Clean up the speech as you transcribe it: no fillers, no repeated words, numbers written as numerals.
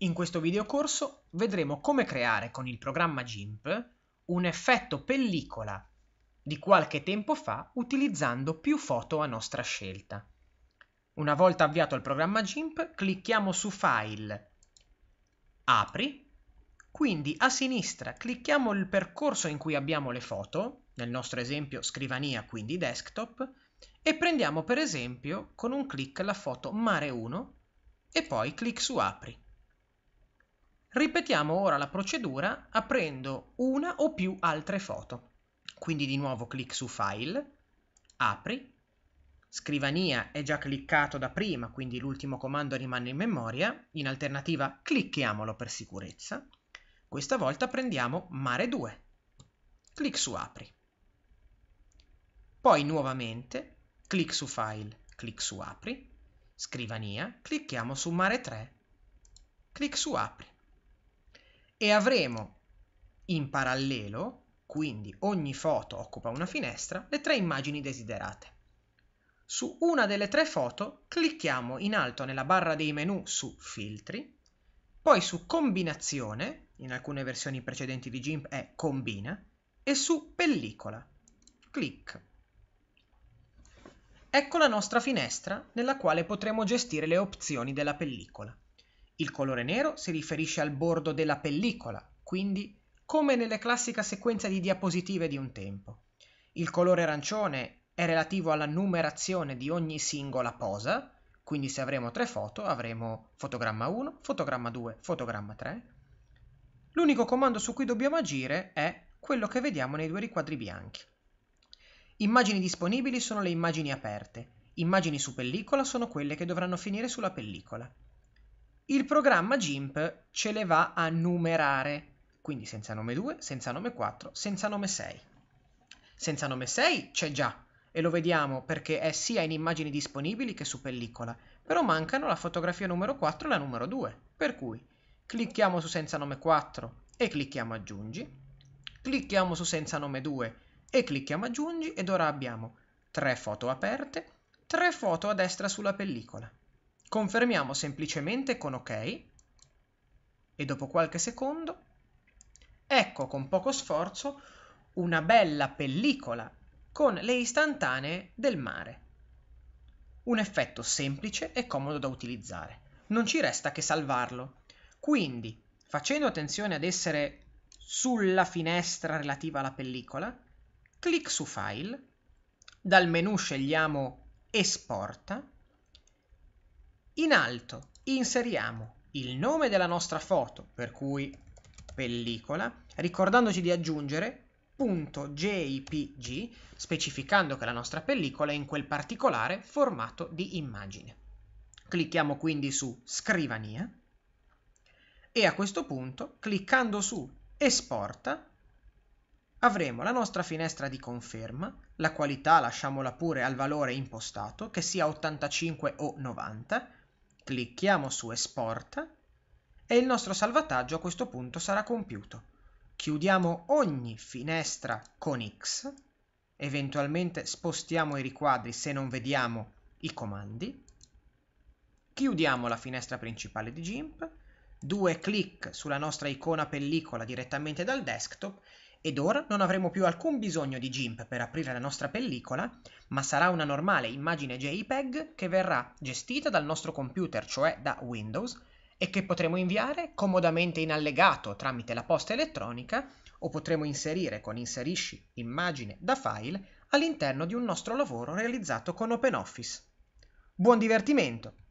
In questo videocorso vedremo come creare con il programma GIMP un effetto pellicola di qualche tempo fa utilizzando più foto a nostra scelta. Una volta avviato il programma GIMP, clicchiamo su File, Apri, quindi a sinistra clicchiamo il percorso in cui abbiamo le foto, nel nostro esempio scrivania, quindi desktop, e prendiamo per esempio con un clic la foto Mare 1 e poi clic su Apri. Ripetiamo ora la procedura aprendo una o più altre foto. Quindi di nuovo clic su File, Apri, Scrivania è già cliccato da prima, quindi l'ultimo comando rimane in memoria, in alternativa clicchiamolo per sicurezza. Questa volta prendiamo Mare 2, clic su Apri. Poi nuovamente clic su File, clic su Apri, Scrivania, clicchiamo su Mare 3, clic su Apri. E avremo in parallelo, quindi ogni foto occupa una finestra, le tre immagini desiderate. Su una delle tre foto clicchiamo in alto nella barra dei menu su Filtri, poi su Combinazione, in alcune versioni precedenti di GIMP è Combina, e su Pellicola. Clic. Ecco la nostra finestra nella quale potremo gestire le opzioni della pellicola. Il colore nero si riferisce al bordo della pellicola, quindi come nella classica sequenza di diapositive di un tempo. Il colore arancione è relativo alla numerazione di ogni singola posa, quindi se avremo tre foto avremo fotogramma 1, fotogramma 2, fotogramma 3. L'unico comando su cui dobbiamo agire è quello che vediamo nei due riquadri bianchi. Immagini disponibili sono le immagini aperte, immagini su pellicola sono quelle che dovranno finire sulla pellicola. Il programma GIMP ce le va a numerare, quindi senza nome 2, senza nome 4, senza nome 6. Senza nome 6 c'è già, e lo vediamo perché è sia in immagini disponibili che su pellicola, però mancano la fotografia numero 4 e la numero 2, per cui clicchiamo su senza nome 4 e clicchiamo aggiungi, clicchiamo su senza nome 2 e clicchiamo aggiungi, ed ora abbiamo tre foto aperte, tre foto a destra sulla pellicola. Confermiamo semplicemente con OK e dopo qualche secondo ecco con poco sforzo una bella pellicola con le istantanee del mare. Un effetto semplice e comodo da utilizzare. Non ci resta che salvarlo. Quindi, facendo attenzione ad essere sulla finestra relativa alla pellicola, clic su File, dal menu scegliamo Esporta. In alto inseriamo il nome della nostra foto, per cui pellicola, ricordandoci di aggiungere .jpg, specificando che la nostra pellicola è in quel particolare formato di immagine. Clicchiamo quindi su Scrivania e a questo punto, cliccando su Esporta, avremo la nostra finestra di conferma, la qualità lasciamola pure al valore impostato, che sia 85 o 90, clicchiamo su Esporta e il nostro salvataggio a questo punto sarà compiuto. Chiudiamo ogni finestra con X, eventualmente spostiamo i riquadri se non vediamo i comandi, chiudiamo la finestra principale di GIMP, due clic sulla nostra icona pellicola direttamente dal desktop ed ora non avremo più alcun bisogno di GIMP per aprire la nostra pellicola, ma sarà una normale immagine JPEG che verrà gestita dal nostro computer, cioè da Windows, e che potremo inviare comodamente in allegato tramite la posta elettronica o potremo inserire con Inserisci immagine da file all'interno di un nostro lavoro realizzato con OpenOffice. Buon divertimento!